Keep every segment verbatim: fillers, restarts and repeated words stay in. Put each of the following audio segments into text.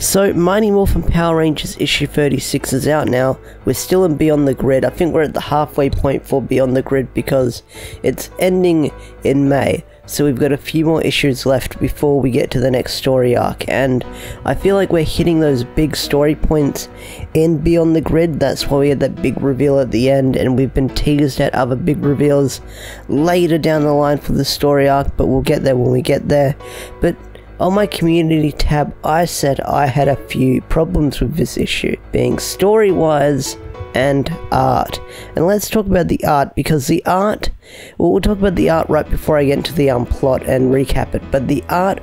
So Mighty Morphin Power Rangers issue thirty-six is out now. We're still in Beyond the Grid. I think we're at the halfway point for Beyond the Grid because it's ending in May. So we've got a few more issues left before we get to the next story arc, and I feel like we're hitting those big story points in Beyond the Grid. That's why we had that big reveal at the end, and we've been teased at other big reveals later down the line for the story arc, but we'll get there when we get there. But on my community tab, I said I had a few problems with this issue, being story-wise and art. And let's talk about the art, because the art, well, we'll talk about the art right before I get into the um, plot and recap it, but the art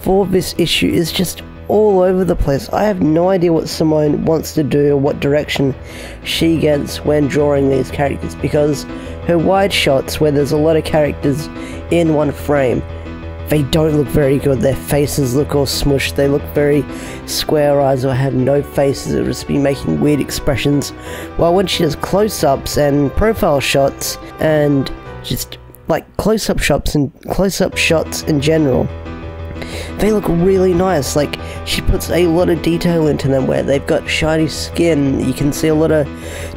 for this issue is just all over the place. I have no idea what Simone wants to do or what direction she gets when drawing these characters, because her wide shots, where there's a lot of characters in one frame, they don't look very good. Their faces look all smushed. They look very square eyes or have no faces. It'll just be making weird expressions. While when she does close-ups and profile shots and just like close-up shots and close-up shots in general, they look really nice. Like, she puts a lot of detail into them, where they've got shiny skin, you can see a lot of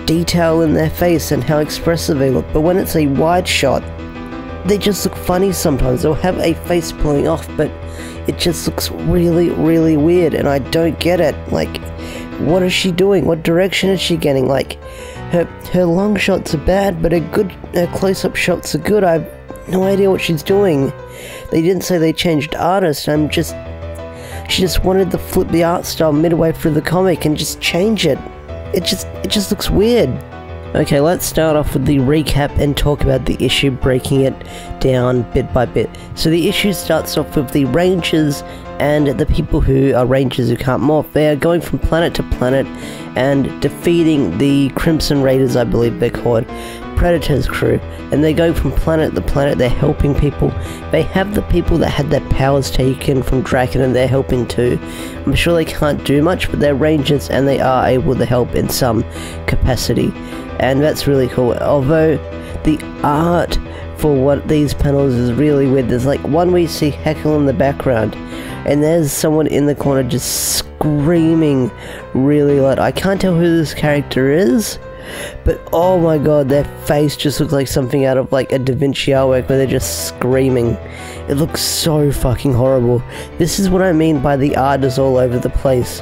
detail in their face and how expressive they look. But when it's a wide shot, they just look funny sometimes. They'll have a face pulling off, but it just looks really, really weird, and I don't get it. Like, what is she doing? What direction is she getting? Like, her her long shots are bad, but her good her close-up shots are good. I have no idea what she's doing. They didn't say they changed artists. I'm just... She just wanted to flip the art style midway through the comic and just change it. It just, it just looks weird. Okay, let's start off with the recap and talk about the issue, breaking it down bit by bit. So the issue starts off with the Rangers and the people who are Rangers who can't morph. They are going from planet to planet and defeating the Crimson Raiders, I believe they're called, Predator's crew, and they go from planet to planet. They're helping people. They have the people that had their powers taken from Draken, and they're helping too. I'm sure they can't do much, but they're Rangers and they are able to help in some capacity, and that's really cool. Although the art for what these panels is really weird. There's like one where you see Hekyll in the background, and there's someone in the corner just screaming really loud. I can't tell who this character is, but oh my god, their face just looks like something out of like a Da Vinci artwork, where they're just screaming. It looks so fucking horrible. This is what I mean by the art is all over the place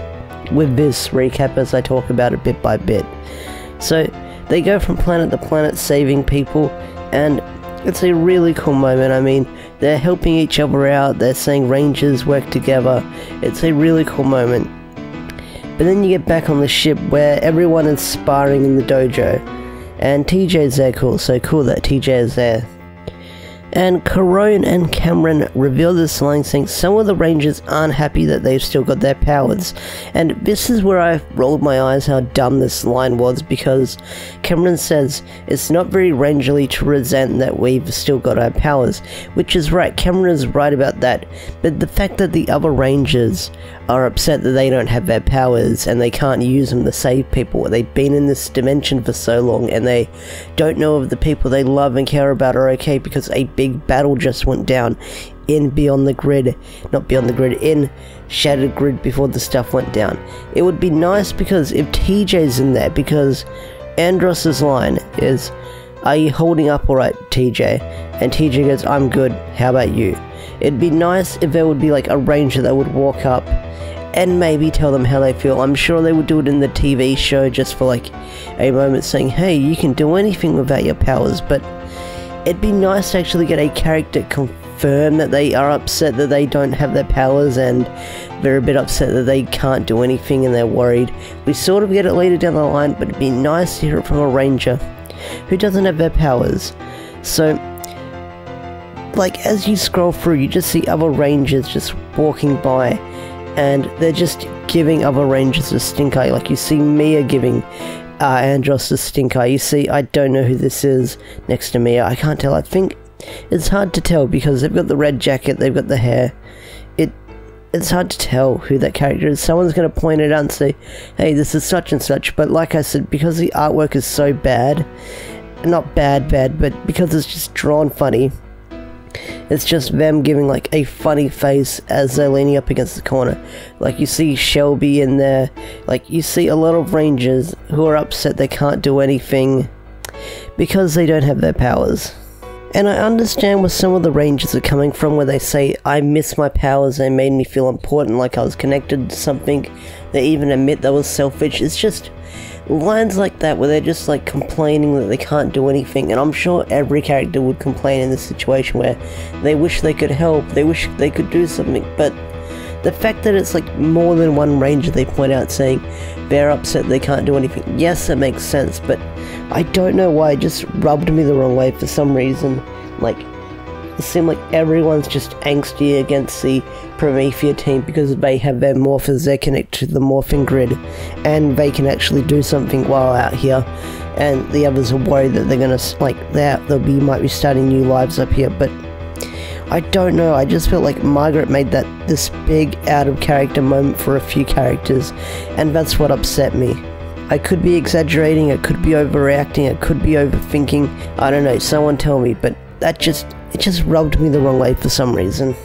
with this recap as I talk about it bit by bit. So they go from planet to planet saving people, and it's a really cool moment. I mean, they're helping each other out, they're saying Rangers work together. It's a really cool moment. But then you get back on the ship where everyone is sparring in the dojo, and T J's there. Cool, so cool that T J is there. And Karone and Cameron reveal this line saying some of the Rangers aren't happy that they've still got their powers. And this is where I rolled my eyes how dumb this line was, because Cameron says it's not very Rangerly to resent that we've still got our powers, which is right. Cameron is right about that, but the fact that the other Rangers are upset that they don't have their powers and they can't use them to save people. They've been in this dimension for so long and they don't know if the people they love and care about are okay, because a big battle just went down in Beyond the Grid, not Beyond the Grid, in Shattered Grid before the stuff went down. It would be nice because if T J's in there, because Andros's line is, "Are you holding up alright, T J?" And T J goes, "I'm good, how about you?" It'd be nice if there would be like a Ranger that would walk up and maybe tell them how they feel. I'm sure they would do it in the T V show just for like a moment, saying, "Hey, you can do anything without your powers," but it'd be nice to actually get a character confirm that they are upset that they don't have their powers and they're a bit upset that they can't do anything and they're worried. We sort of get it later down the line, but it'd be nice to hear it from a Ranger who doesn't have their powers. So, like, as you scroll through, you just see other Rangers just walking by, and they're just giving other Rangers a stink eye. Like, you see Mia giving Uh, Andros the stink eye. You see, I don't know who this is next to Mia. I can't tell. I think it's hard to tell because they've got the red jacket, they've got the hair. It It's hard to tell who that character is. Someone's going to point it out and say, "Hey, this is such and such." But like I said, because the artwork is so bad, not bad, bad, but because it's just drawn funny, It's just them giving like a funny face as they're leaning up against the corner. Like you see Shelby in there, like you see a lot of Rangers who are upset they can't do anything because they don't have their powers. And I understand where some of the Rangers are coming from, where they say, I miss my powers, they made me feel important, like I was connected to something. They even admit that was selfish. It's just lines like that where they're just like complaining that they can't do anything, and I'm sure every character would complain in this situation where they wish they could help, they wish they could do something, but the fact that it's like more than one Ranger they point out saying they're upset they can't do anything, yes, that makes sense, but I don't know why it just rubbed me the wrong way for some reason. Like, it seemed like everyone's just angsty against the Promethea team because they have their morphers, they connect to the morphing grid, and they can actually do something while out here, and the others are worried that they're gonna, like, that they'll be, might be starting new lives up here, but I don't know, I just felt like Margaret made that this big out-of-character moment for a few characters, and that's what upset me. I could be exaggerating, I could be overreacting, I could be overthinking, I don't know, someone tell me, but that just, it just rubbed me the wrong way for some reason.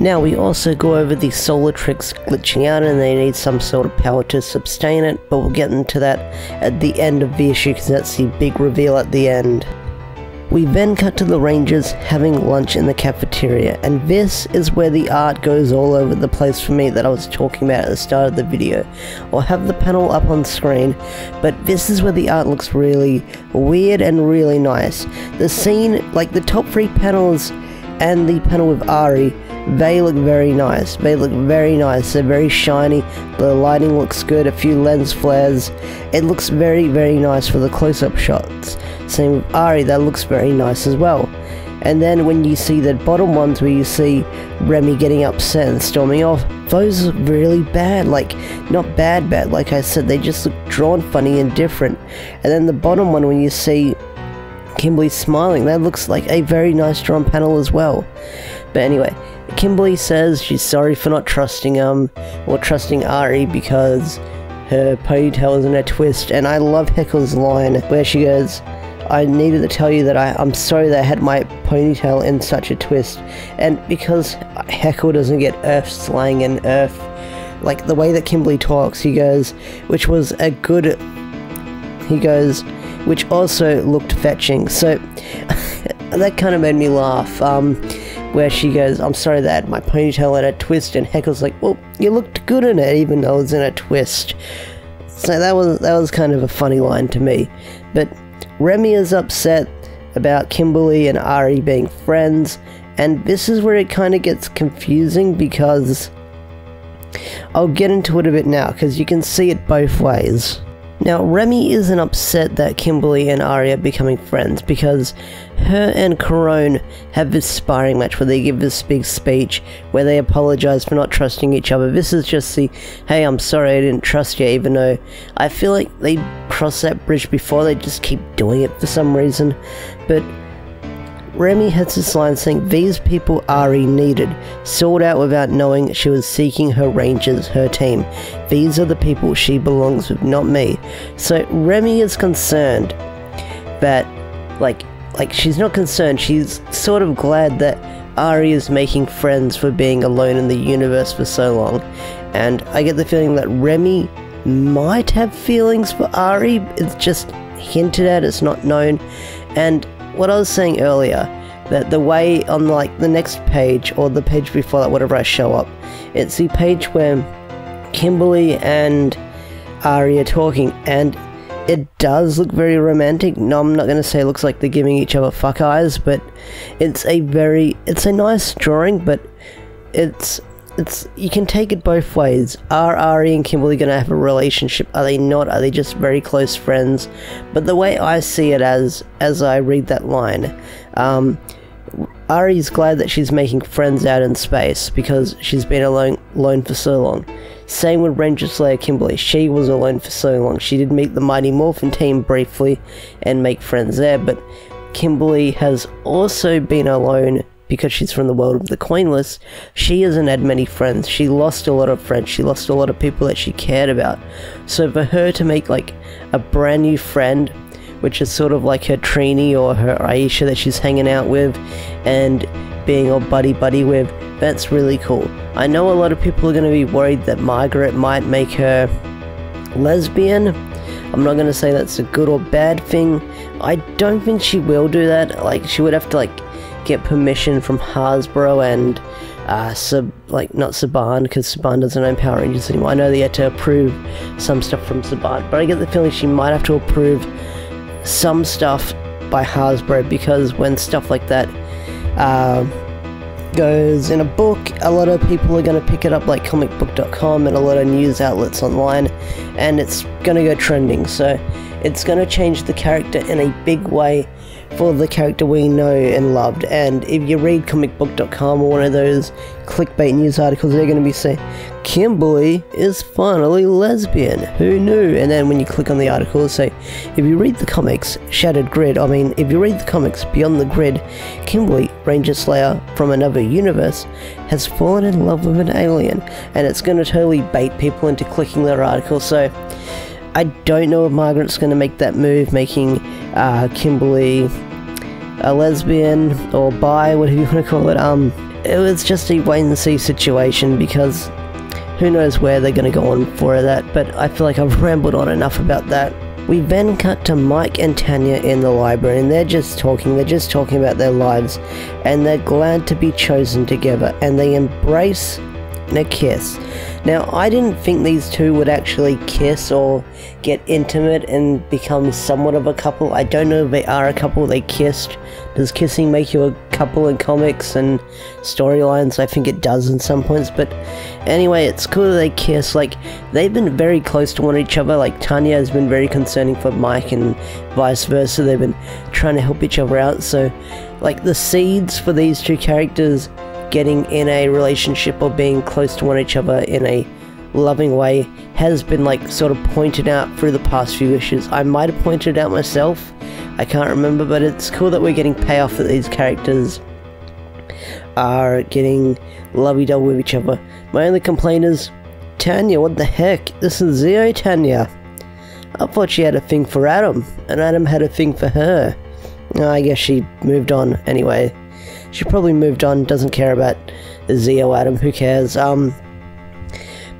Now we also go over the Solarix glitching out and they need some sort of power to sustain it, but we'll get into that at the end of the issue because that's the big reveal at the end. We then cut to the Rangers having lunch in the cafeteria, and this is where the art goes all over the place for me that I was talking about at the start of the video. I'll have the panel up on screen, but this is where the art looks really weird and really nice. The scene, like the top three panels and the panel with Ari, they look very nice, they look very nice, they're very shiny, the lighting looks good, a few lens flares, it looks very very nice for the close-up shots. Same with Ari, that looks very nice as well. And then when you see the bottom ones where you see Remy getting upset and storming off, those look really bad, like, not bad bad, like I said, they just look drawn funny and different. And then the bottom one when you see Kimberly smiling, that looks like a very nice drawn panel as well. But anyway, Kimberly says she's sorry for not trusting um or trusting Ari because her ponytail is in a twist, and I love Hekyll's line where she goes, I needed to tell you that I, I'm sorry that I had my ponytail in such a twist. And because Hekyll doesn't get earth slang and earth, like the way that Kimberly talks, he goes, which was a good, he goes, which also looked fetching, so that kind of made me laugh, um, where she goes, I'm sorry that my ponytail had a twist, and Heckl's like, well, you looked good in it even though it's in a twist. So that was, that was kind of a funny line to me. But Remy is upset about Kimberly and Ari being friends, and this is where it kind of gets confusing because I'll get into it a bit now, because you can see it both ways. Now, Remy isn't upset that Kimberly and Ari are becoming friends because her and Karone have this sparring match where they give this big speech where they apologize for not trusting each other. This is just the, hey, I'm sorry I didn't trust you, even though I feel like they crossed that bridge before, they just keep doing it for some reason. But Remy has this line saying, these people Ari needed, sought out without knowing she was seeking her Rangers, her team. These are the people she belongs with, not me. So Remy is concerned that, like, like she's not concerned, she's sort of glad that Ari is making friends for being alone in the universe for so long. And I get the feeling that Remy might have feelings for Ari, it's just hinted at, it's not known. And what I was saying earlier, that the way on like the next page or the page before that, whatever I show up, it's the page where Kimberly and Ari are talking, and it does look very romantic. No, I'm not going to say it looks like they're giving each other fuck eyes, but it's a very, it's a nice drawing, but it's, it's, you can take it both ways. Are Ari and Kimberly going to have a relationship? Are they not? Are they just very close friends? But the way I see it as, as I read that line, um, Ari's glad that she's making friends out in space because she's been alone, alone for so long. Same with Ranger Slayer Kimberly. She was alone for so long. She did meet the Mighty Morphin team briefly and make friends there, but Kimberly has also been alone because she's from the world of the coinless. She hasn't had many friends. She lost a lot of friends. She lost a lot of people that she cared about. So for her to make like a brand new friend, which is sort of like her Trini or her Aisha that she's hanging out with, and being all buddy-buddy with, that's really cool. I know a lot of people are going to be worried that Margaret might make her lesbian. I'm not going to say that's a good or bad thing. I don't think she will do that. Like, she would have to, like, get permission from Hasbro and, uh, Sub, like, not Saban, because Saban doesn't own Power Rangers anymore. I know they had to approve some stuff from Saban, but I get the feeling she might have to approve some stuff by Hasbro, because when stuff like that uh, goes in a book, a lot of people are going to pick it up, like comic book dot com and a lot of news outlets online, and it's going to go trending. So it's going to change the character in a big way for the character we know and loved. And if you read comic book dot com or one of those clickbait news articles, they're going to be saying Kimberly is finally lesbian, who knew? And then when you click on the article, it'll say, if you read the comics Shattered Grid, I mean if you read the comics Beyond the Grid, Kimberly, Ranger Slayer from another universe, has fallen in love with an alien. And it's going to totally bait people into clicking their article. So I don't know if Margaret's going to make that move, making uh, Kimberly a lesbian or bi, whatever you want to call it. Um, it was just a wait and see situation, because who knows where they're going to go on for that. But I feel like I've rambled on enough about that. We then cut to Mike and Tanya in the library, and they're just talking, they're just talking about their lives, and they're glad to be chosen together, and they embrace and a kiss. Now, I didn't think these two would actually kiss or get intimate and become somewhat of a couple. I don't know if they are a couple, they kissed. Does kissing make you a couple in comics and storylines? I think it does in some points, but anyway, it's cool that they kiss. Like, they've been very close to one each other. Like, Tanya has been very concerning for Mike and vice versa. They've been trying to help each other out. So, like, the seeds for these two characters getting in a relationship or being close to one each other in a loving way has been, like, sort of pointed out through the past few issues. I might have pointed it out myself, I can't remember, but it's cool that we're getting payoff that these characters are getting lovey-dovey with each other. My only complaint is, Tanya, what the heck? This is Zeo Tanya. I thought she had a thing for Adam, and Adam had a thing for her. No, I guess she moved on anyway. She probably moved on, doesn't care about Zeo Adam, who cares? Um,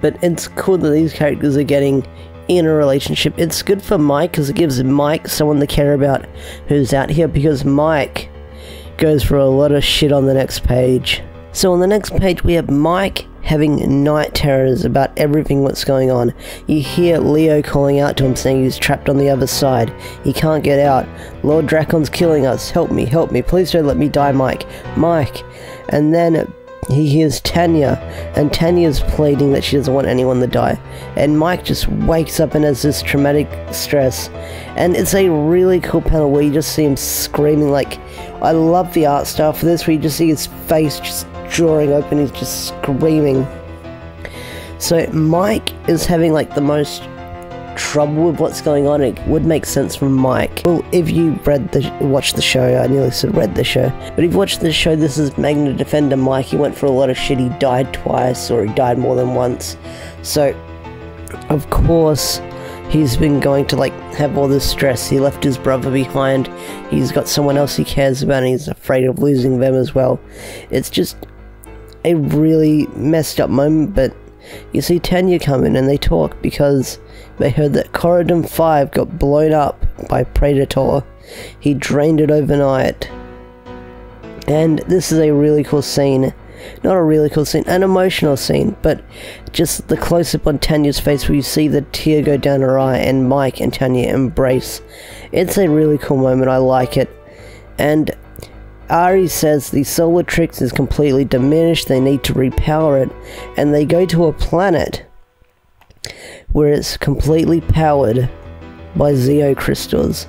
but it's cool that these characters are getting in a relationship. It's good for Mike, because it gives Mike someone to care about who's out here, because Mike goes for a lot of shit on the next page. So on the next page, we have Mike having night terrors about everything that's going on. You hear Leo calling out to him, saying he's trapped on the other side. He can't get out. Lord Dracon's killing us. Help me, help me. Please don't let me die, Mike. Mike. And then he hears Tanya, and Tanya's pleading that she doesn't want anyone to die. And Mike just wakes up and has this traumatic stress. And it's a really cool panel where you just see him screaming. Like, I love the art style for this, where you just see his face just drawing open, he's just screaming. So Mike is having, like, the most trouble with what's going on. It would make sense from Mike. Well, if you read the watched the show, I nearly said read the show, but if you've watched the show, this is Magna Defender Mike. He went for a lot of shit. He died twice, or he died more than once. So of course he's been going to, like, have all this stress. He left his brother behind. He's got someone else he cares about, and he's afraid of losing them as well. It's just a really messed up moment. But you see Tanya come in, and they talk because they heard that Corridor five got blown up by Predator. He drained it overnight. And this is a really cool scene. Not a really cool scene, an emotional scene, but just the close-up on Tanya's face where you see the tear go down her eye and Mike and Tanya embrace. It's a really cool moment, I like it. And Ari says the Solarix is completely diminished, they need to repower it, and they go to a planet where it's completely powered by Zeo Crystals.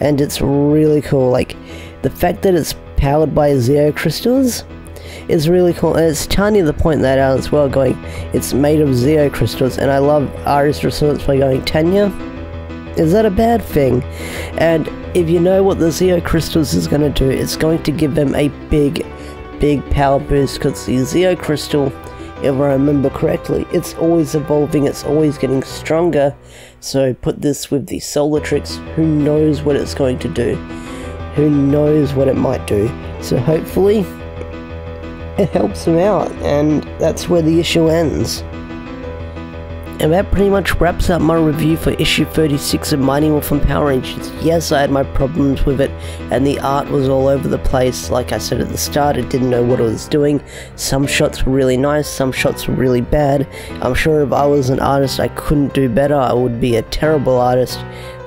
And it's really cool, like, the fact that it's powered by Zeo Crystals is really cool, and it's Tanya the point that out as well, going, it's made of Zeo Crystals, and I love Ari's response by going, Tanya, is that a bad thing? And if you know what the Zeo Crystals is going to do, it's going to give them a big, big power boost, because the Zeo Crystal, if I remember correctly, it's always evolving, it's always getting stronger. So put this with the Solarix, who knows what it's going to do, who knows what it might do. So hopefully it helps them out, and that's where the issue ends. And that pretty much wraps up my review for issue thirty-six of Mighty Morphin Power Rangers. Yes, I had my problems with it, and the art was all over the place. Like I said at the start, it didn't know what it was doing. Some shots were really nice, some shots were really bad. I'm sure if I was an artist, I couldn't do better. I would be a terrible artist.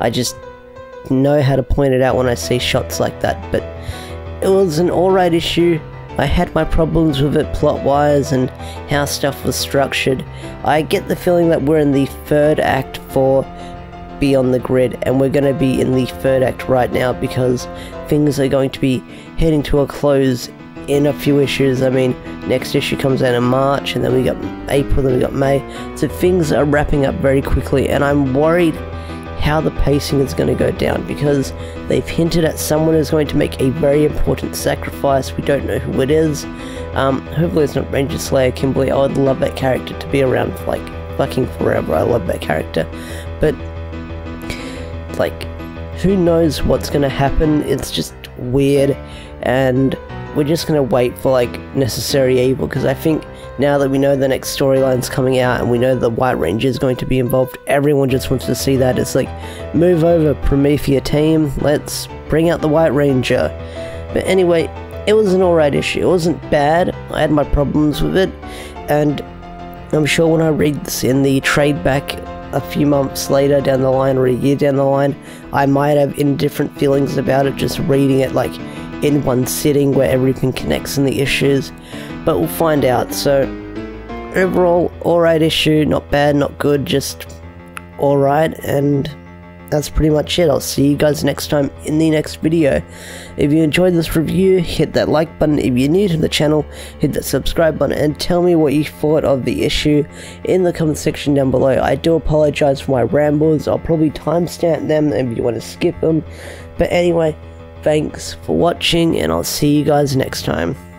I just know how to point it out when I see shots like that. But it was an alright issue. I had my problems with it plot-wise and how stuff was structured. I get the feeling that we're in the third act for Beyond the Grid, and we're going to be in the third act right now because things are going to be heading to a close in a few issues. I mean, next issue comes out in March, and then we got April, then we got May. So things are wrapping up very quickly, and I'm worried how the pacing is going to go down, because they've hinted at someone is going to make a very important sacrifice. We don't know who it is. Um, hopefully it's not Ranger Slayer Kimberly. I would love that character to be around for like fucking forever. I love that character. But like, who knows what's going to happen? It's just weird, and we're just going to wait for like Necessary Evil, because I think now that we know the next storyline's coming out and we know the White Ranger is going to be involved, everyone just wants to see that. It's like, move over, Promethea team, let's bring out the White Ranger. But anyway, it was an alright issue. It wasn't bad. I had my problems with it, and I'm sure when I read this in the trade back a few months later down the line, or a year down the line, I might have indifferent feelings about it, just reading it like in one sitting where everything connects in the issues. But we'll find out. So overall, alright issue, not bad, not good, just alright, and that's pretty much it. I'll see you guys next time in the next video. If you enjoyed this review, hit that like button. If you're new to the channel, hit that subscribe button, and tell me what you thought of the issue in the comment section down below. I do apologize for my rambles. I'll probably timestamp them if you want to skip them. But anyway, thanks for watching, and I'll see you guys next time.